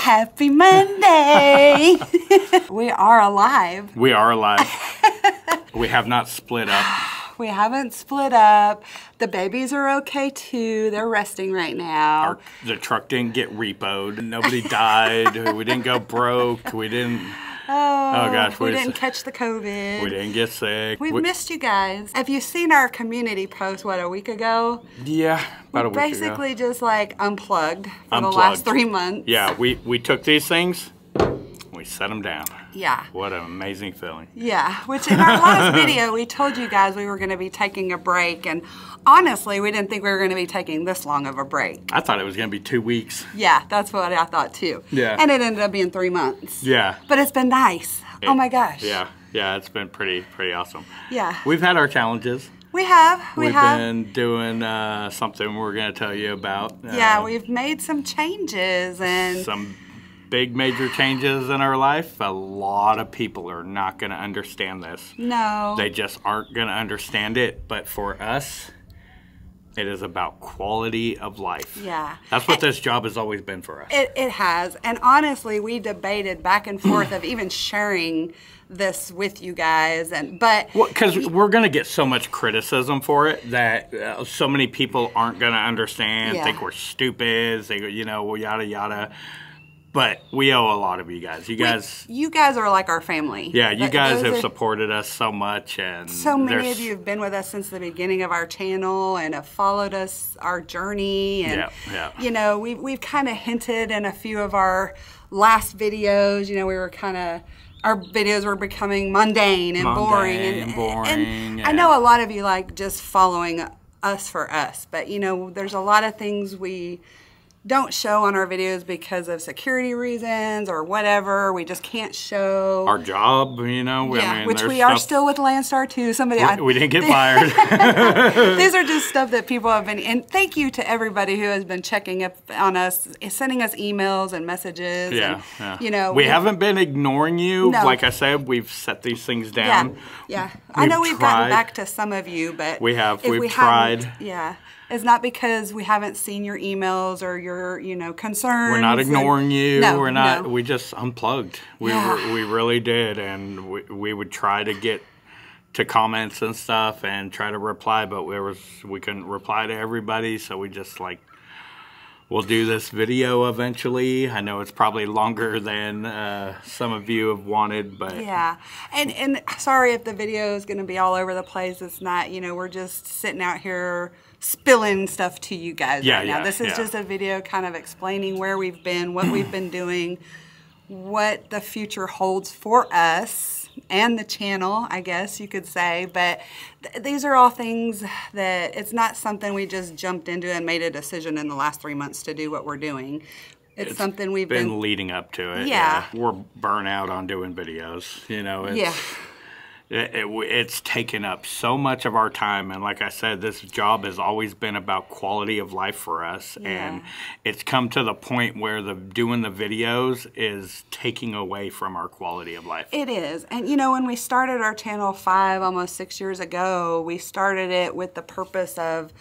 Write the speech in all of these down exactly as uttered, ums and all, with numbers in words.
Happy Monday. We are alive. We are alive. We have not split up. We haven't split up. The babies are okay too. They're resting right now. Our, the truck didn't get repoed. Nobody died. We didn't go broke. We didn't. Oh, oh gosh. We didn't catch the COVID. We didn't get sick. We've we, missed you guys. Have you seen our community post, what, a week ago? Yeah, about we a week basically ago. Basically just like unplugged for unplugged. the last three months. Yeah, we, we took these things. We set them down. Yeah. What an amazing feeling. Yeah, which in our last video, we told you guys we were going to be taking a break. And honestly, we didn't think we were going to be taking this long of a break. I thought it was going to be two weeks. Yeah, that's what I thought too. Yeah. And it ended up being three months. Yeah. But it's been nice. It, oh my gosh. Yeah, yeah, it's been pretty, pretty awesome. Yeah. We've had our challenges. We have. We we've have. been doing uh, something we're going to tell you about. Uh, yeah, we've made some changes and some big major changes in our life. A lot of people are not going to understand this. No. They just aren't going to understand it. But for us, it is about quality of life. Yeah. That's what it, this job has always been for us. It, it has. And honestly, we debated back and forth of even sharing this with you guys. And but because well, we, we're going to get so much criticism for it that uh, so many people aren't going to understand, yeah. think we're stupid, think, you know, well, yada, yada. But we owe a lot of you guys. You guys, we, you guys are like our family. Yeah, you guys have are, supported us so much, and so many of you have been with us since the beginning of our channel and have followed us, our journey, and yeah, yeah. you know, we we've kind of hinted in a few of our last videos. You know, we were kind of. Our videos were becoming mundane and mundane boring, and, and boring. And, and yeah. I know a lot of you like just following us for us, but you know, there's a lot of things we don't show on our videos because of security reasons or whatever. We just can't show our job, you know. Yeah, I mean, which we are stuff, still with Landstar too. Somebody we, I, we didn't get fired. These are just stuff that people have been. And thank you to everybody who has been checking up on us, sending us emails and messages. Yeah, and, yeah. you know, we, we haven't been ignoring you. No. Like I said, we've set these things down. Yeah, yeah. I know we've tried. gotten back to some of you, but we have. We've we tried. Yeah. It's not because we haven't seen your emails or your, you know, concerns. We're not ignoring and, you. No, We're not. No. We just unplugged. We yeah. were, we really did, and we, we would try to get to comments and stuff and try to reply, but we was we couldn't reply to everybody, so we just like. We'll do this video eventually. I know it's probably longer than uh, some of you have wanted, but yeah. And and sorry if the video is going to be all over the place. It's not. You know, we're just sitting out here spilling stuff to you guys yeah, right now. Yeah, this is yeah. just a video kind of explaining where we've been, what we've been doing, what the future holds for us and the channel, I guess you could say. But th these are all things that it's not something we just jumped into and made a decision in the last three months to do what we're doing. It's, it's something we've been, been leading up to it. Yeah. yeah. We're burnt out on doing videos, you know. It's, yeah. It, it, it's taken up so much of our time, and like I said, this job has always been about quality of life for us, yeah. and it's come to the point where the doing the videos is taking away from our quality of life. It is. And you know, when we started our channel five, almost six years ago, we started it with the purpose of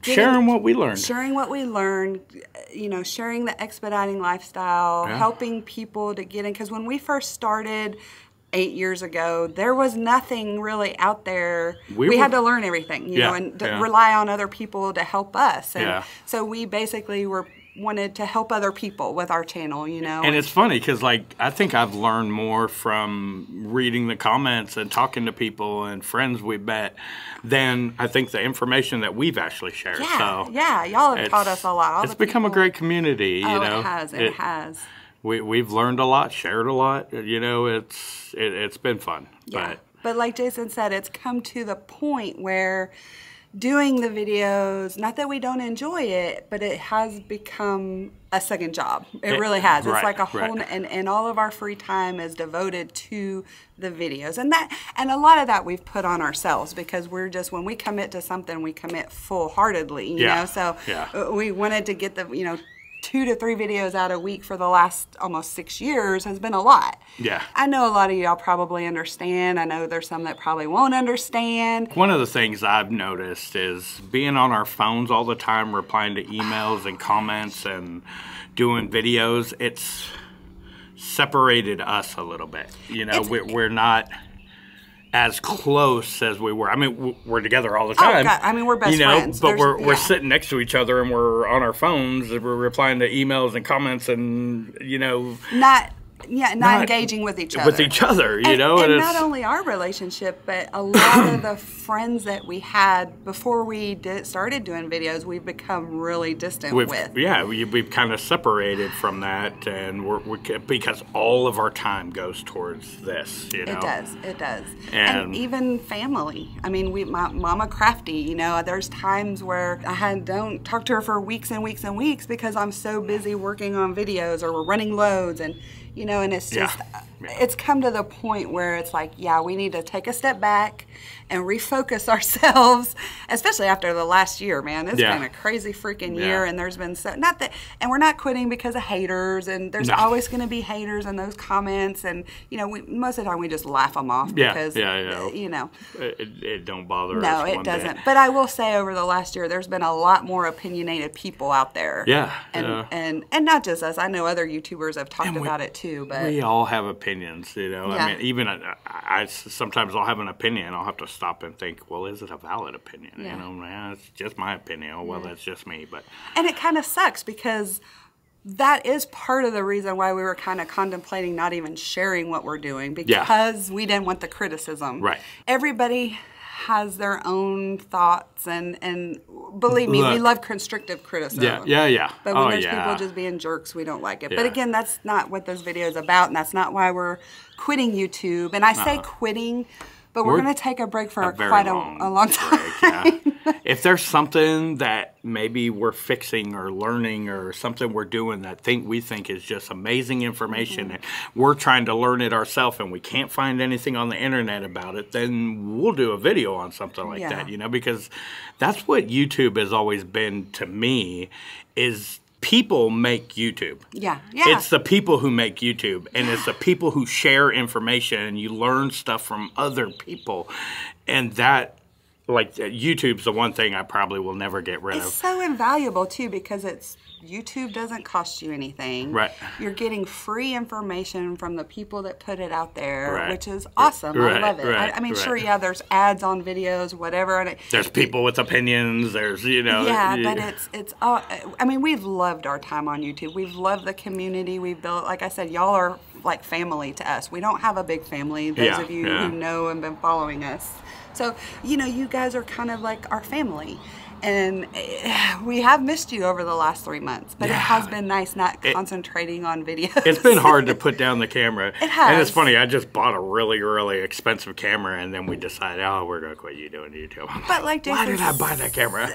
Getting, sharing what we learned. Sharing what we learned, you know, sharing the expediting lifestyle, yeah. helping people to get in, because when we first started eight years ago, there was nothing really out there. We, we were, had to learn everything, you yeah, know, and yeah. rely on other people to help us. And yeah. so we basically were wanted to help other people with our channel, you know. And it's funny because, like, I think I've learned more from reading the comments and talking to people and friends we met than I think the information that we've actually shared. Yeah, so yeah, y'all have taught us a lot. All it's become people, a great community, oh, you know. It has, it, it has. We, we've learned a lot, shared a lot, you know, it's, it, it's been fun. Yeah. But. but like Jason said, it's come to the point where doing the videos, not that we don't enjoy it, but it has become a second job. It, it really has. Right, it's like a whole, right. and, and all of our free time is devoted to the videos. And that, and a lot of that we've put on ourselves because we're just, when we commit to something, we commit full-heartedly, you yeah. know, so yeah. we wanted to get the, you know, two to three videos out a week for the last almost six years has been a lot. Yeah. I know a lot of y'all probably understand. I know there's some that probably won't understand. One of the things I've noticed is being on our phones all the time, replying to emails and comments and doing videos, it's separated us a little bit. You know, we're, we're not as close as we were. I mean, we're together all the time. Oh, God. I mean, we're best you know, friends. But There's, we're, yeah. we're sitting next to each other and we're on our phones and we're replying to emails and comments and, you know. Not, yeah, not, not engaging with each other. With each other, you and, know. And, and not only our relationship, but a lot of the friends that we had before we did, started doing videos, we've become really distant we've, with. Yeah, we, we've kind of separated from that, and we're, we, because all of our time goes towards this, you know. It does, it does. And, and even family. I mean, we, my, Mama Crafty, you know, there's times where I had, don't talk to her for weeks and weeks and weeks because I'm so busy working on videos or we're running loads and, you know, and it's just, yeah. Yeah. it's come to the point where it's like, yeah, we need to take a step back and refocus ourselves, especially after the last year, man. It's yeah. been a crazy freaking year, yeah. and there's been so, not that, and we're not quitting because of haters, and there's no. always going to be haters in those comments, and, you know, we, most of the time we just laugh them off yeah. because, yeah, yeah. you know. It, it don't bother no, us No, it one doesn't. Day. But I will say over the last year, there's been a lot more opinionated people out there. Yeah. And, yeah. and, and not just us. I know other YouTubers have talked we, about it, too. Too, but we all have opinions, you know. Yeah. I mean, even I, I sometimes I'll have an opinion. I'll have to stop and think, well, is it a valid opinion? Yeah. You know, man, it's just my opinion. Well, yeah. that's just me. But and it kind of sucks because that is part of the reason why we were kind of contemplating not even sharing what we're doing because yeah. we didn't want the criticism. Right. Everybody has their own thoughts, and and believe me, Look, we love constructive criticism. Yeah, yeah, yeah. But when oh, there's yeah. people just being jerks, we don't like it. Yeah. But again, that's not what this video is about, and that's not why we're quitting YouTube. And I uh-huh. say quitting, but we're, we're going to take a break for a quite long a, a long time. Break, yeah. If there's something that maybe we're fixing or learning or something we're doing that think we think is just amazing information, and mm-hmm. we're trying to learn it ourselves and we can't find anything on the internet about it, then we'll do a video on something like yeah. that, you know, because that's what YouTube has always been to me is people make YouTube. Yeah, yeah. It's the people who make YouTube, and yeah. it's the people who share information, and you learn stuff from other people, and that. Like, YouTube's the one thing I probably will never get rid of. It's so invaluable, too, because it's YouTube doesn't cost you anything. Right. You're getting free information from the people that put it out there, right. which is awesome. Right. I love it. Right. I, I mean, right. sure, yeah, there's ads on videos, whatever. And it, there's people with opinions. There's, you know. Yeah, yeah. but it's, it's all, I mean, we've loved our time on YouTube. We've loved the community we've built. Like I said, y'all are like family to us. We don't have a big family, those yeah, of you yeah. who know and been following us. So, you know, you guys are kind of like our family, and we have missed you over the last three months, but yeah. it has been nice not it, concentrating on videos. It's been hard to put down the camera. It has. And it's funny, I just bought a really, really expensive camera, and then we decided, oh, we're going to quit you doing YouTube. But like Jason, why did I buy that camera?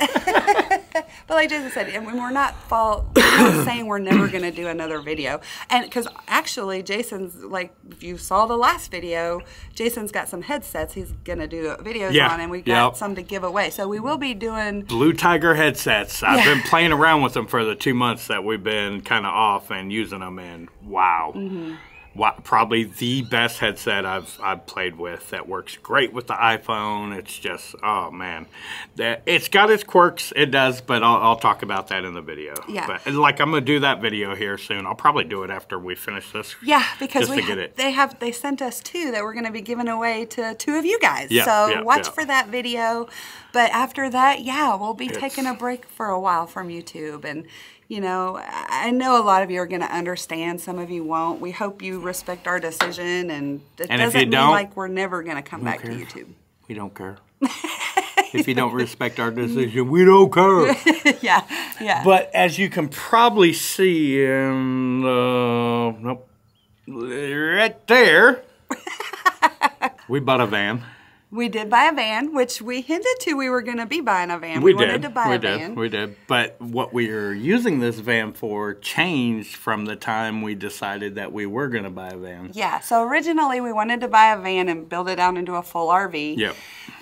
But like Jason said, and we're not fault, we're not saying we're never going to do another video. And because actually, Jason's, like, if you saw the last video, Jason's got some headsets he's going to do videos yeah. on, and we got yep. some to give away. So we will be doing Blue Tiger headsets. I've yeah. been playing around with them for the two months that we've been kind of off and using them, and wow. Mm-hmm. wow, probably the best headset I've I've played with that works great with the iPhone. It's just, oh man, that it's got its quirks. It does, but I'll, I'll talk about that in the video. Yeah, but like I'm gonna do that video here soon. I'll probably do it after we finish this. Yeah, because we have, it. they have they sent us two that we're gonna be giving away to two of you guys. Yep, so yep, watch yep. for that video. But after that, yeah, we'll be it's, taking a break for a while from YouTube. And you know, I know a lot of you are going to understand. Some of you won't. We hope you respect our decision, and it and doesn't mean like we're never going to come back care. to YouTube. We don't care. If you don't respect our decision, we don't care. yeah, yeah. But as you can probably see, um, uh, nope, right there, we bought a van. We did buy a van, which we hinted to we were going to be buying a van. We, we did. wanted to buy we a did. van. We did. But what we were using this van for changed from the time we decided that we were going to buy a van. Yeah. So originally we wanted to buy a van and build it out into a full R V. Yep.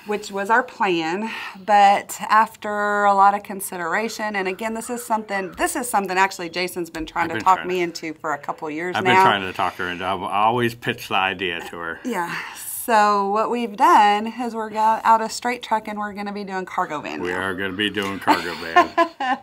Which was our plan, but after a lot of consideration, and again, this is something, this is something actually Jason's been trying been to talk trying me to. into for a couple years I've now. I've been trying to talk her into. I've always pitched the idea to her. Yeah. So what we've done is we're got out a straight truck and we're going to be doing cargo van. We now. are going to be doing cargo van.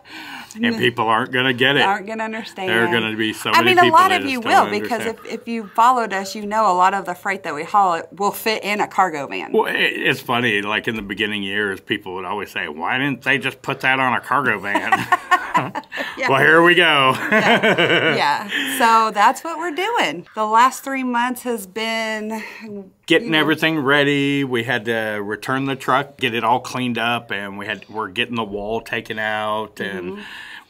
And people aren't going to get it. Aren't going to understand. There are going to be so I many mean, people I mean, a lot of you will, because if, if you followed us, you know a lot of the freight that we haul it will fit in a cargo van. Well, it, it's funny. Like in the beginning years, people would always say, why didn't they just put that on a cargo van? Yeah. Well, here we go. yeah. yeah. So that's what we're doing. The last three months has been getting everything ready. We had to return the truck, get it all cleaned up, and we had we're getting the wall taken out, and mm-hmm.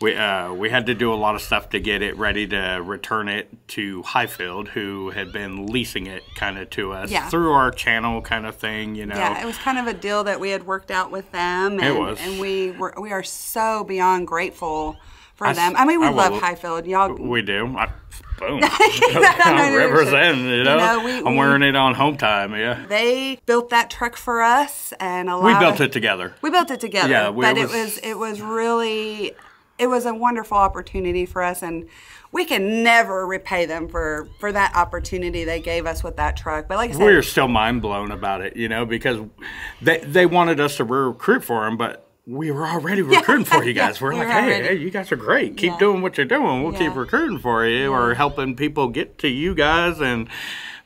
we uh, we had to do a lot of stuff to get it ready to return it to Highfield, who had been leasing it kind of to us yeah. through our channel kind of thing, you know. Yeah, it was kind of a deal that we had worked out with them, and, it was. and we were we are so beyond grateful for I, them. I mean, we I love will, Highfield, y'all. We do. I, Boom. I'm representing, you know. You know we, I'm wearing we, it on home time, yeah. They built that truck for us and allowed. We built us, it together. We built it together. Yeah, we, but it was, it was it was really it was a wonderful opportunity for us, and we can never repay them for, for that opportunity they gave us with that truck. But like I said, we were still mind blown about it, you know, because they they wanted us to recruit for them, but we were already recruiting yeah. for you guys. Yeah. We're, we're like, hey, hey, you guys are great. Keep yeah. doing what you're doing. We'll yeah. keep recruiting for you yeah. or helping people get to you guys. And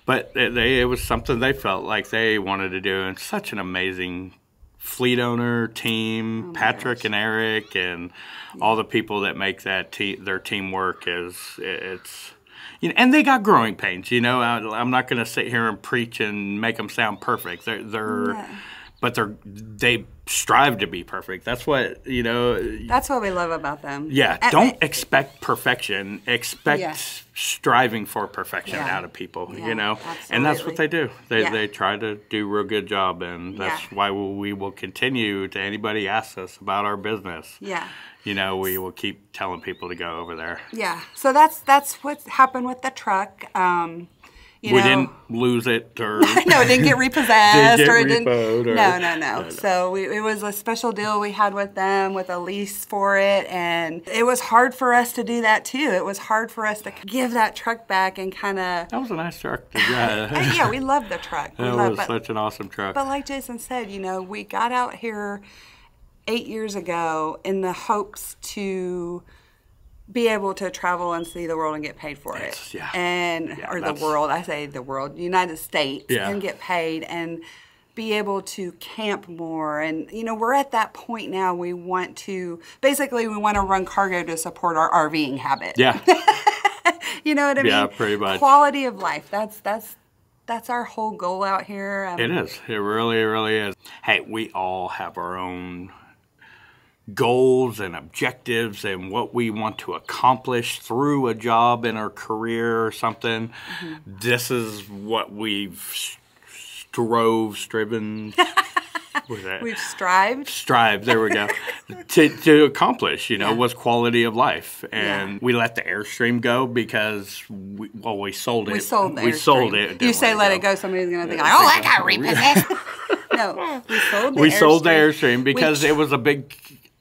But they, it was something they felt like they wanted to do. And such an amazing fleet owner team, oh Patrick gosh. and Eric, and yeah. all the people that make that te their team work. Is, it's... You know, and they got growing pains. You know, I, I'm not going to sit here and preach and make them sound perfect. They're... they're yeah. But they're, they strive to be perfect. That's what, you know. That's what we love about them. Yeah. At, don't expect perfection. Expect yeah. striving for perfection yeah. out of people, yeah, you know. Absolutely. And that's what they do. They, yeah. they try to do a real good job. And that's yeah. why we will continue to anybody asks us about our business. Yeah. You know, we will keep telling people to go over there. Yeah. So that's, that's what's happened with the truck. Um, You we know, didn't lose it or... no, it didn't get repossessed. didn't get or it didn't, or, no, no, no, no. So we, it was a special deal we had with them with a lease for it. And it was hard for us to do that, too. It was hard for us to give that truck back and kind of... That was a nice truck. Yeah, yeah we loved the truck. That was but, such an awesome truck. But like Jason said, you know, we got out here eight years ago in the hopes to... be able to travel and see the world and get paid for it. Yes, yeah. And yeah, or the world, I say the world, United States, yeah. and get paid and be able to camp more. And, you know, we're at that point now. We want to, basically, we want to run cargo to support our RVing habit. Yeah. You know what I yeah, mean? Yeah, pretty much. Quality of life. That's, that's, that's our whole goal out here. Um, it is. It really, really is. Hey, we all have our own goals and objectives and what we want to accomplish through a job in our career or something. Mm-hmm. This is what we've strove, striven. Was that? We've strived. Strived, there we go. to, to accomplish, you know, yeah. was quality of life. And yeah. we let the Airstream go because, we, well, we sold it. We sold the We Airstream. sold it. You say let it go, go somebody's going to think, like, oh, I got repossessed. No, we sold the we Airstream. We sold the Airstream because we, it was a big...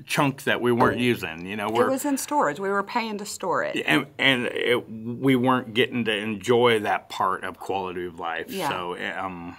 chunk that we weren't oh. using, you know. We're, it was in storage. We were paying to store it. And, and it, we weren't getting to enjoy that part of quality of life. Yeah. So, um,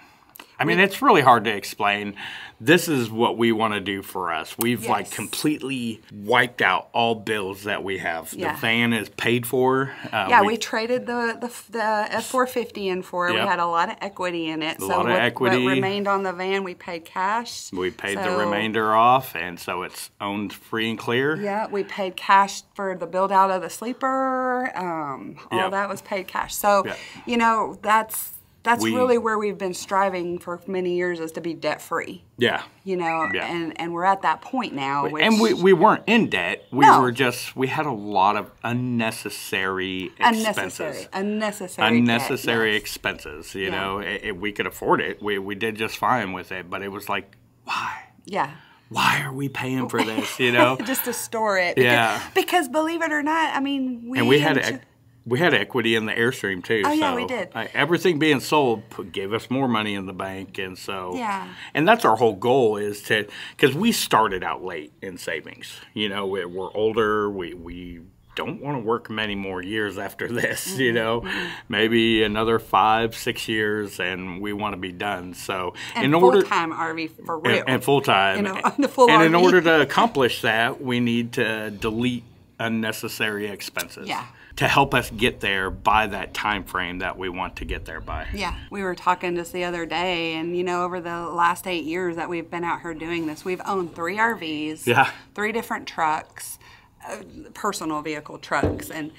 I mean, we, it's really hard to explain. This is what we want to do for us. We've, yes. like, completely wiped out all bills that we have. Yeah. The van is paid for. Uh, yeah, we, we traded the, the, the F four fifty in for it. Yep. We had a lot of equity in it. A so lot of what, equity. what remained on the van, we paid cash. We paid so, the remainder off, and so it's owned free and clear. Yeah, we paid cash for the build-out of the sleeper. Um, all yep. that was paid cash. So, yep. you know, that's... That's we, really where we've been striving for many years, is to be debt free. Yeah. You know, yeah. and and we're at that point now. Which, and we, we weren't in debt. We no. were just, we had a lot of unnecessary expenses. Unnecessary. Unnecessary, unnecessary debt, yes. expenses. You yeah. know, it, it, we could afford it. We, we did just fine with it, but it was like, why? Yeah. Why are we paying for this? You know? Just to store it. Yeah. Because, because believe it or not, I mean, we. And we had to, We had equity in the Airstream too. Oh, yeah, so we did. Uh, everything being sold gave us more money in the bank, and so yeah. And that's our whole goal, is to, because we started out late in savings. You know, we, we're older. We we don't want to work many more years after this. Mm-hmm. You know, mm-hmm. maybe another five, six years, and we want to be done. So and in full order full-time R V for real, and, and full-time, you know, the full and R V. In order to accomplish that, we need to delete unnecessary expenses. Yeah. To help us get there by that time frame that we want to get there by. Yeah, we were talking just the other day, and you know, over the last eight years that we've been out here doing this, we've owned three R Vs, yeah. three different trucks, uh, personal vehicle trucks, and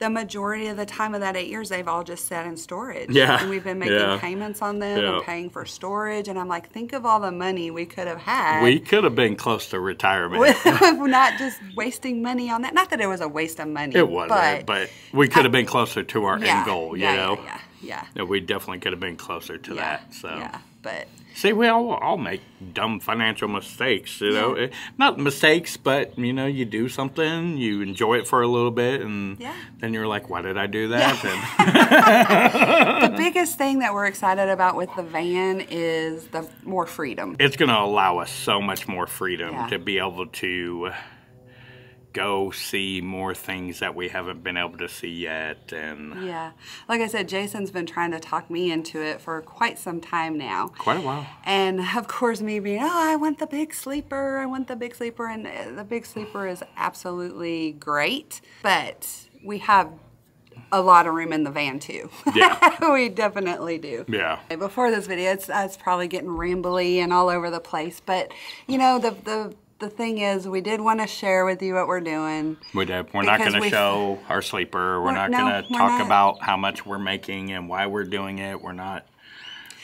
the majority of the time of that eight years, they've all just sat in storage. Yeah, and we've been making yeah. payments on them yeah. and paying for storage. And I'm like, think of all the money we could have had. We could have been close to retirement. We're not just wasting money on that. Not that it was a waste of money. It wasn't, but, but we could have been closer to our yeah, end goal. You yeah, know, yeah, yeah, yeah. We definitely could have been closer to yeah, that. So, yeah, but see, we all all make dumb financial mistakes. You know, yeah. not mistakes, but you know, you do something, you enjoy it for a little bit, and yeah. then. And you're like, why did I do that? Yeah. The biggest thing that we're excited about with the van is the more freedom. It's going to allow us so much more freedom yeah. to be able to go see more things that we haven't been able to see yet. And yeah, like I said, Jason's been trying to talk me into it for quite some time now. Quite a while. And of course, me being, oh, I want the big sleeper. I want the big sleeper. And the big sleeper is absolutely great, but we have a lot of room in the van too. Yeah. We definitely do. Yeah. Before this video, it's, it's probably getting rambly and all over the place, but you know, the, the, the thing is, we did want to share with you what we're doing. We did. We're not going to show our sleeper. We're, we're not no, going to talk not. about how much we're making and why we're doing it. We're not.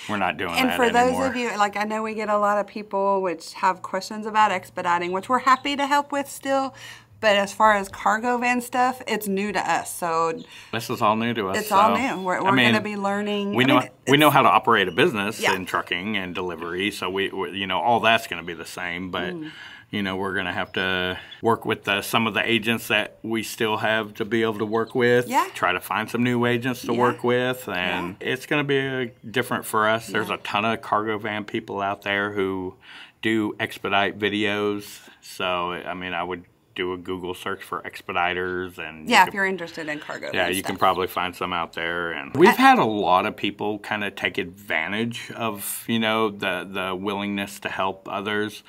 We're not doing and that anymore. And for those of you, like I know we get a lot of people which have questions about expediting, which we're happy to help with still. But as far as cargo van stuff, it's new to us. So this is all new to us. It's so. all new. We're, we're I mean, going to be learning. We know I mean, we know how to operate a business yeah. in trucking and delivery. So we, we you know, all that's going to be the same. But mm. you know, we're going to have to work with the, some of the agents that we still have to be able to work with. Yeah. Try to find some new agents to yeah. work with, and yeah. it's going to be a, different for us. Yeah. There's a ton of cargo van people out there who do expedite videos. So I mean, I would. do a Google search for expediters, and yeah, you can, if you're interested in cargo, yeah, you stuff. can probably find some out there. And we've had a lot of people kind of take advantage of, you know, the the willingness to help others,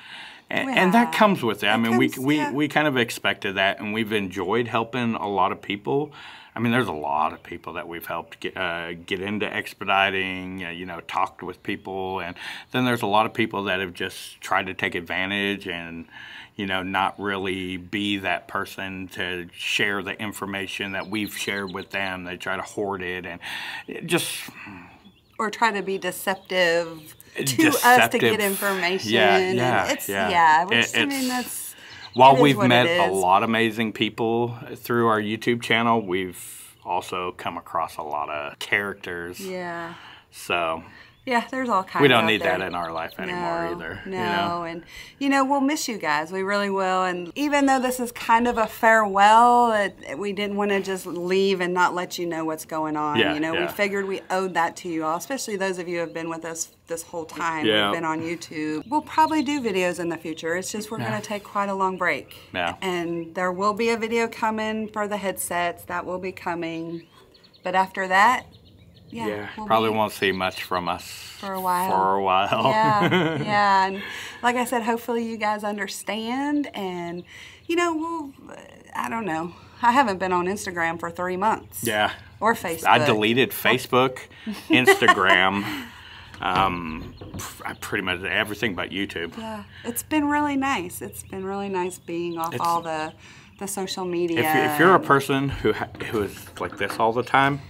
and, yeah. and that comes with it. it I mean, comes, we we yeah. we kind of expected that, and we've enjoyed helping a lot of people. I mean, there's a lot of people that we've helped get, uh, get into expediting, uh, you know, talked with people. And then there's a lot of people that have just tried to take advantage and, you know, not really be that person to share the information that we've shared with them. They try to hoard it and just... Or try to be deceptive to deceptive. us to get information. Yeah, yeah, it's, yeah. yeah which, it, I mean, that's... While we've met a lot of amazing people through our YouTube channel, we've also come across a lot of characters. Yeah. So. Yeah, there's all kinds. We don't need that in our life anymore either. No, you know? And you know, we'll miss you guys. We really will. And even though this is kind of a farewell, it, we didn't want to just leave and not let you know what's going on. Yeah, you know, yeah. we figured we owed that to you all, especially those of you who have been with us this whole time. Yeah. We've been on YouTube. We'll probably do videos in the future. It's just we're yeah. going to take quite a long break. Yeah. And there will be a video coming for the headsets. That will be coming. But after that, Yeah, yeah we'll probably won't see much from us for a while. For a while. Yeah, yeah. And like I said, hopefully you guys understand. And you know, we'll, I don't know. I haven't been on Instagram for three months. Yeah. Or Facebook. I deleted Facebook, Instagram. Um, I pretty much everything but YouTube. Yeah, it's been really nice. It's been really nice being off it's, all the the social media. If, if you're a person who who is like this all the time.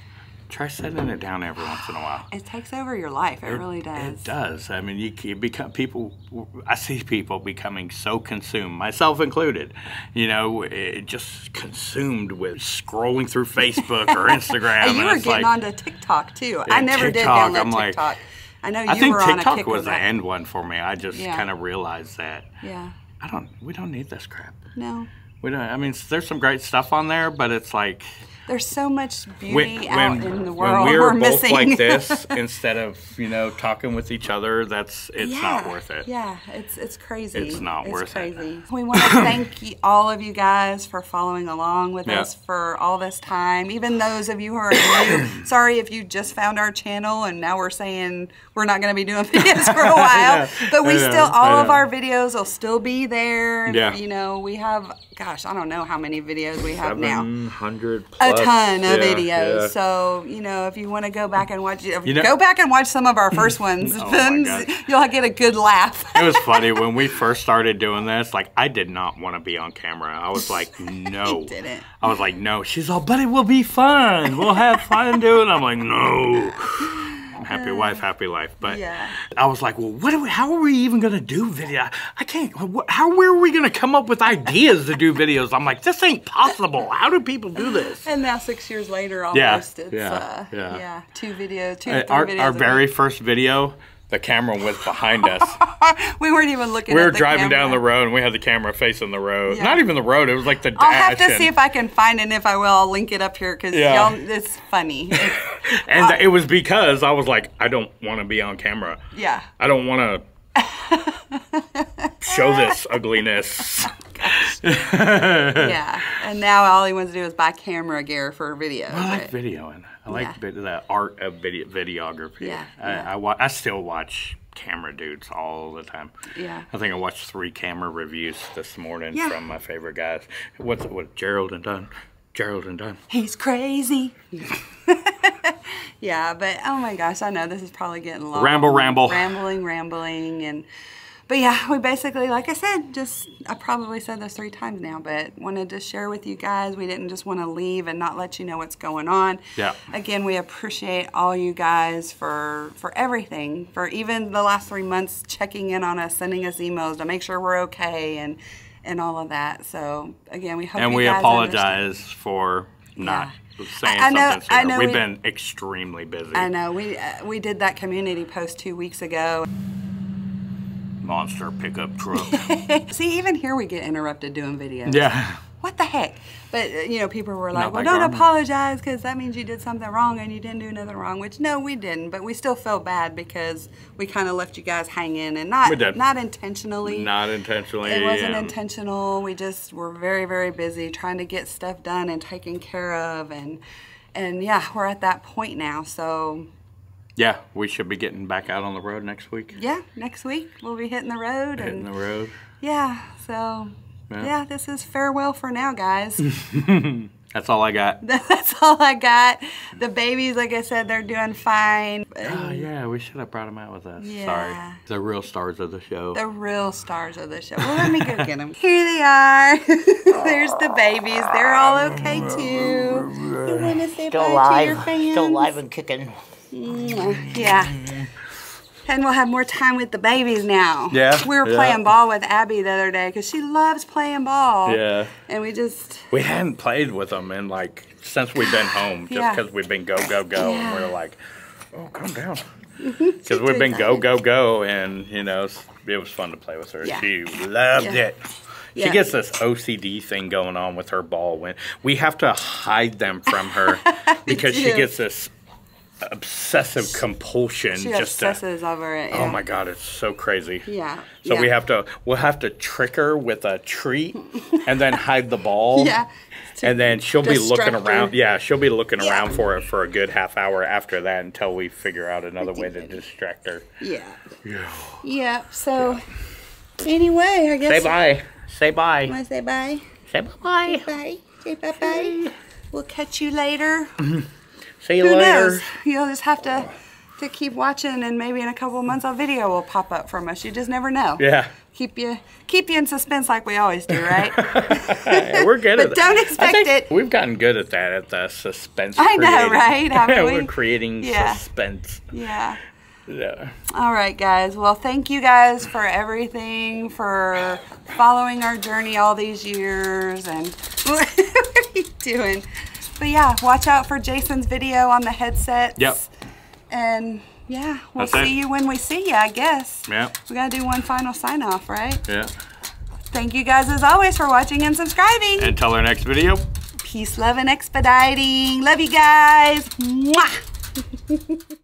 try setting it down every once in a while. It takes over your life. It, it really does. It does. I mean, you, you become people. I see people becoming so consumed, myself included. You know, it just consumed with scrolling through Facebook or Instagram. And you were and it's getting like, onto TikTok too. I never TikTok, did download I'm TikTok. Like, I know you I think were TikTok on a kick was the end one for me. I just yeah. kind of realized that. Yeah. I don't. We don't need this crap. No. We don't. I mean, there's some great stuff on there, but it's like. There's so much beauty when, out when, in the world when we we're, we're both missing. Like this, instead of, you know, talking with each other, that's it's yeah, not worth it. Yeah, it's it's crazy. It's not it's worth crazy. it. We want to thank you, all of you guys for following along with yeah. us for all this time. Even those of you who are new, sorry if you just found our channel and now we're saying we're not going to be doing videos for a while, know, but we know, still all of our videos will still be there. Yeah. You know, we have gosh, I don't know how many videos we have now. seven hundred plus. A ton of yeah, videos. Yeah. So, you know, if you want to go back and watch, you know, go back and watch some of our first ones. Oh then you'll get a good laugh. It was funny when we first started doing this, like I did not want to be on camera. I was like, no. I didn't. I was like, no. She's all, but it will be fun. We'll have fun doing it. I'm like, no. Happy wife, happy life. But yeah. I was like, well, what? Are we, how are we even gonna do video? I can't. How? Where are we gonna come up with ideas to do videos? I'm like, this ain't possible. How do people do this? And now six years later, almost yeah, it's yeah, uh, yeah. yeah, two videos, two. Uh, three our videos our very week. first video. The camera was behind us. We weren't even looking we at the camera. We were driving down the road and we had the camera facing the road. Yeah. Not even the road, it was like the dash. I'll have to and... see if I can find it, and if I will, I'll link it up here because yeah. y'all, it's funny. It's, and uh, it was because I was like, I don't want to be on camera. Yeah. I don't want to show this ugliness. Yeah, and now all he wants to do is buy camera gear for video. Well, I like videoing. I like yeah. the art of video videography. Yeah, I, yeah. I, wa I still watch camera dudes all the time. Yeah, I think I watched three camera reviews this morning yeah. from my favorite guys. What's it with Gerald and Dunn? Gerald and Dunn. He's crazy. Yeah, but oh my gosh, I know this is probably getting long. Ramble, ramble, rambling, rambling, and. But yeah, we basically, like I said, just, I probably said this three times now, but wanted to share with you guys. We didn't just want to leave and not let you know what's going on. Yeah. Again, we appreciate all you guys for, for everything, for even the last three months checking in on us, sending us emails to make sure we're okay and, and all of that. So again, we hope and you guys And we apologize understand. for not. Yeah. Saying I know, something I know We've we, been extremely busy. I know, we, uh, we did that community post two weeks ago. Monster pickup truck. See, even here we get interrupted doing videos. Yeah. What the heck? But, you know, people were like, Not well, don't garment. apologize because that means you did something wrong and you didn't do nothing wrong, which, no, we didn't. But we still felt bad because we kind of left you guys hanging and not not intentionally. Not intentionally. It wasn't intentional. We just were very, very busy trying to get stuff done and taken care of. And, and yeah, we're at that point now, so... Yeah, we should be getting back out on the road next week. Yeah, next week we'll be hitting the road. Hitting and the road. Yeah, so, yeah. yeah, this is farewell for now, guys. That's all I got. That's all I got. The babies, like I said, they're doing fine. Oh, yeah, we should have brought them out with us. Yeah. Sorry. The real stars of the show. The real stars of the show. Well, let me go get them. Here they are. There's the babies. They're all okay, too. You want to say Still bye alive. to your fans? Still alive and kicking. Yeah, and we'll have more time with the babies now. Yeah, we were yeah. playing ball with Abby the other day because she loves playing ball. Yeah, and we just we hadn't played with them in like since we've been home, just because yeah. we've been go go go, yeah. and we're like, oh, calm down, because we've been go go go, and you know it was fun to play with her. Yeah. She loved yeah. it. She yeah. gets this O C D thing going on with her ball when we have to hide them from her because she gets this. Obsessive compulsion. She just obsesses to, over it. Yeah. Oh my God, it's so crazy. Yeah. So yeah. we have to, we'll have to trick her with a treat, and then hide the ball. Yeah. And then she'll be looking around. Her. Yeah, she'll be looking yeah. around for it for a good half hour after that until we figure out another way to distract her. Yeah. Yeah. Yeah. So yeah. anyway, I guess. Say bye. Say bye. Want to say bye? Say bye bye. Say bye. Say bye bye. We'll catch you later. See you Who later. knows? You'll just have to to keep watching, and maybe in a couple of months, a video will pop up from us. You just never know. Yeah. keep you keep you in suspense like we always do, right? We're good at that. But don't expect it. We've gotten good at that, at the suspense. I know, right? I mean, we're creating yeah. suspense. Yeah. Yeah. All right, guys. Well, thank you guys for everything, for following our journey all these years. And what are you doing? But yeah, watch out for Jason's video on the headsets. Yep. And yeah, we'll That's see it. you when we see you, I guess. Yeah. We got to do one final sign off, right? Yeah. Thank you guys as always for watching and subscribing. Until our next video. Peace, love, and expediting. Love you guys. Mwah.